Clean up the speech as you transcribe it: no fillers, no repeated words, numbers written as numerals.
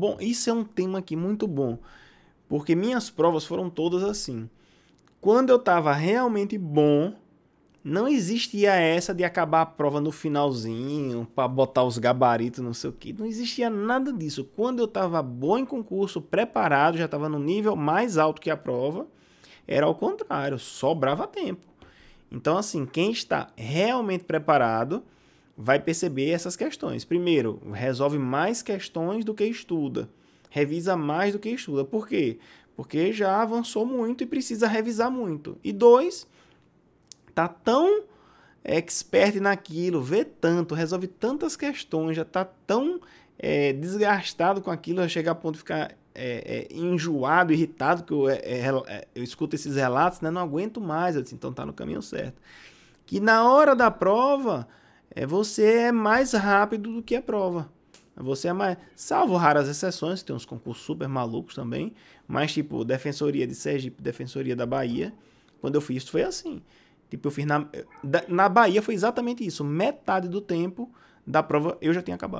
Bom, isso é um tema aqui muito bom, porque minhas provas foram todas assim. Quando eu estava realmente bom, não existia essa de acabar a prova no finalzinho, para botar os gabaritos, não sei o que. Não existia nada disso. Quando eu estava bom em concurso, preparado, já estava no nível mais alto que a prova, era ao contrário, sobrava tempo. Então, assim, quem está realmente preparado vai perceber essas questões. Primeiro, resolve mais questões do que estuda. Revisa mais do que estuda. Por quê? Porque já avançou muito e precisa revisar muito. E dois, tá tão expert naquilo, vê tanto, resolve tantas questões, já tá tão desgastado com aquilo, já chega a ponto de ficar enjoado, irritado, que eu escuto esses relatos, né? Não aguento mais. Eu disse, então tá no caminho certo. Que na hora da prova... você é mais rápido do que a prova. Você é mais... Salvo raras exceções, tem uns concursos super malucos também, mas tipo, Defensoria de Sergipe, Defensoria da Bahia, quando eu fiz isso foi assim. Tipo, eu fiz na Bahia foi exatamente isso. Metade do tempo da prova eu já tinha acabado.